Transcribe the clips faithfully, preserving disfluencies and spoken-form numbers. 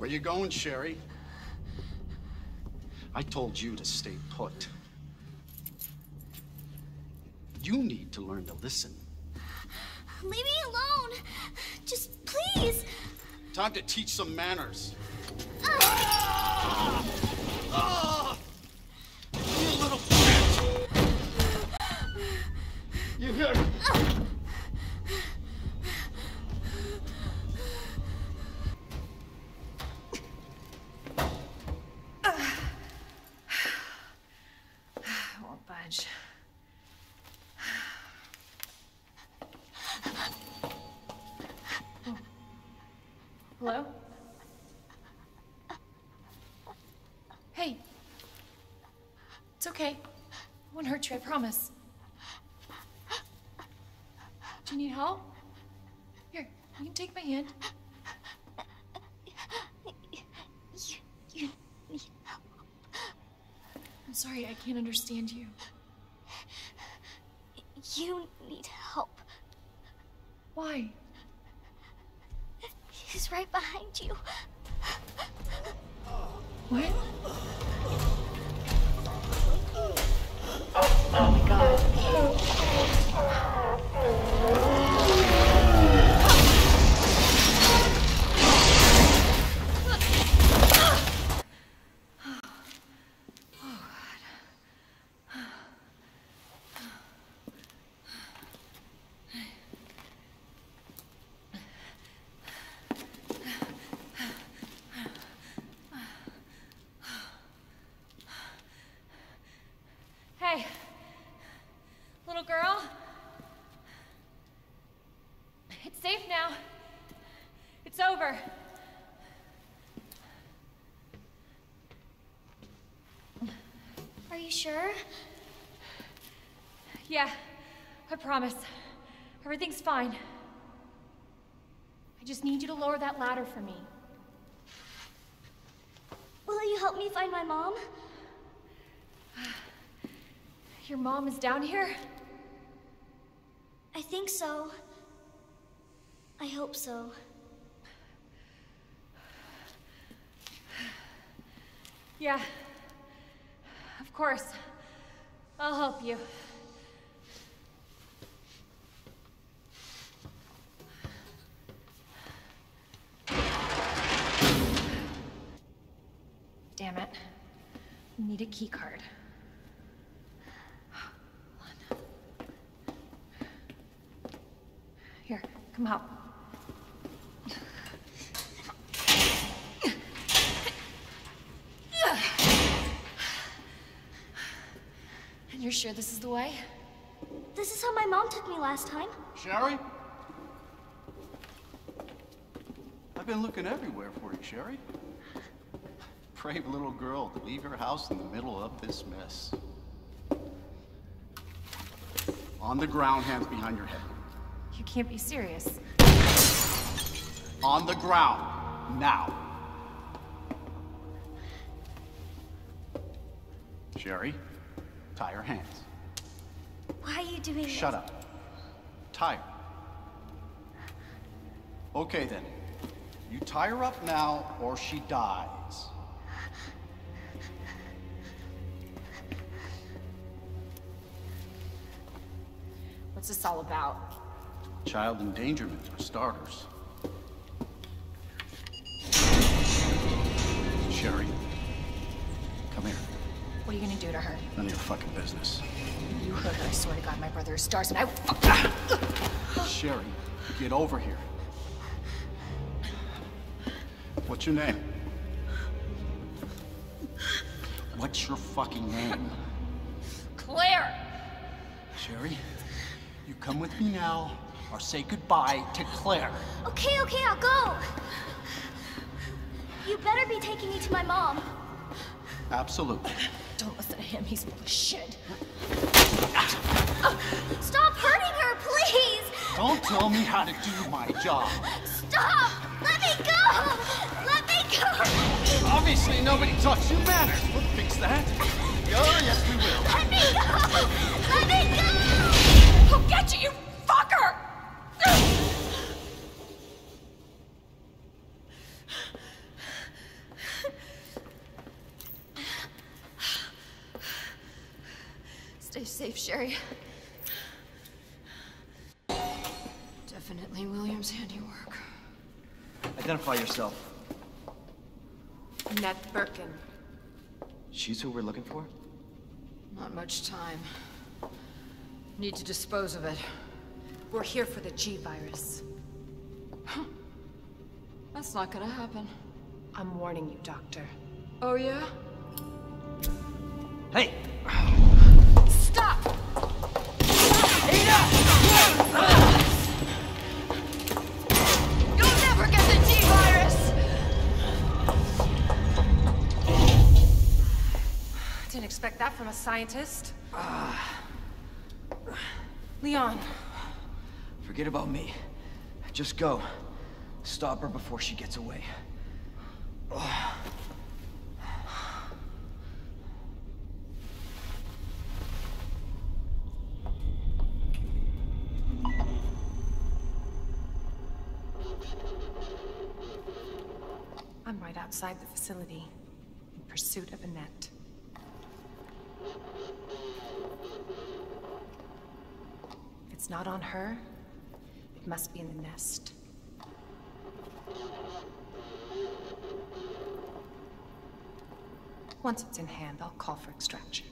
Where you going, Sherry? I told you to stay put. You need to learn to listen. Leave me alone. Just please. Time to teach some manners. Uh. Ah! Ah! You little bitch! You hear? Uh. Hello? Hey. It's okay. I won't hurt you, I promise. Do you need help? Here, you can take my hand. I'm sorry, I can't understand you. You need help. Why? He's right behind you. What? Oh my God. Oh God. Sure? Yeah, I promise. Everything's fine. I just need you to lower that ladder for me. Will you help me find my mom? Your mom is down here? I think so. I hope so. Yeah. Of course. I'll help you. Damn it. I need a key card. Hold on. Here, come help. You're sure this is the way? This is how my mom took me last time. Sherry? I've been looking everywhere for you, Sherry. Brave little girl to leave your house in the middle of this mess. On the ground, hands behind your head. You can't be serious. On the ground, now. Sherry? Tie her hands. Why are you doing this? Shut up. Tie her. Okay then. You tie her up now or she dies. What's this all about? Child endangerment for starters. Sherry, come here. What are you gonna do to her? None of your fucking business. You hurt her, I swear to God, my brother is stars, and I will. Sherry, get over here. What's your name? What's your fucking name? Claire! Sherry, you come with me now, or say goodbye to Claire. Okay, okay, I'll go. You better be taking me to my mom. Absolutely. Don't listen to him, he's full of shit. Stop hurting her, please! Don't tell me how to do my job. Stop! Let me go! Let me go! Obviously, nobody taught you manners. We'll fix that. Oh, yes, we will. Let me go! Let me go! I'll get you, you fucker! Stay safe, Sherry. Definitely Williams' handiwork. Identify yourself. Annette Birkin. She's who we're looking for? Not much time. Need to dispose of it. We're here for the G virus. Huh. That's not gonna happen. I'm warning you, Doctor. Oh, yeah? Hey! Stop! Ada! You'll never get the G virus! Didn't expect that from a scientist. Uh, Leon. Forget about me. Just go. Stop her before she gets away. Oh. I'm right outside the facility, in pursuit of Annette. If it's not on her, it must be in the nest. Once it's in hand, I'll call for extraction.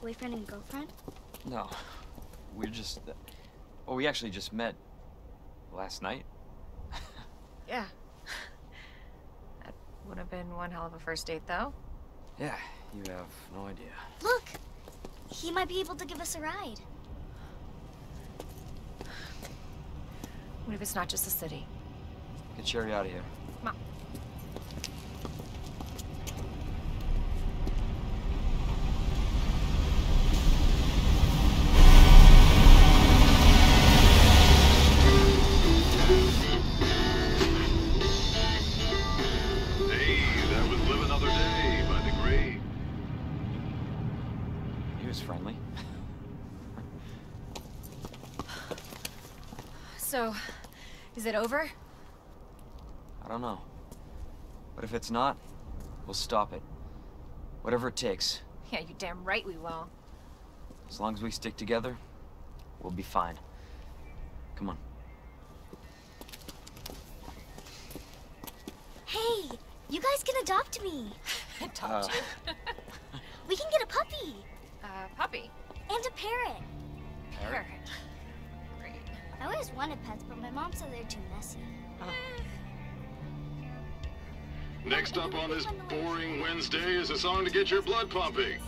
Boyfriend and girlfriend? No, we're just, uh, well, we actually just met last night. Yeah. That would have been one hell of a first date, though. Yeah, you have no idea. Look, he might be able to give us a ride. What if it's not just the city? Get Sherry out of here. Come on. So, is it over? I don't know. But if it's not, we'll stop it. Whatever it takes. Yeah, you're damn right we will. As long as we stick together, we'll be fine. Come on. Hey, you guys can adopt me. Adopt uh. you? We can get a puppy. A uh, puppy? And a parrot. Parrot? I always wanted pets, but my mom said they're too messy. Oh. Next up on this boring Wednesday is a song to get your blood pumping.